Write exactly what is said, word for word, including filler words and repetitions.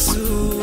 soon.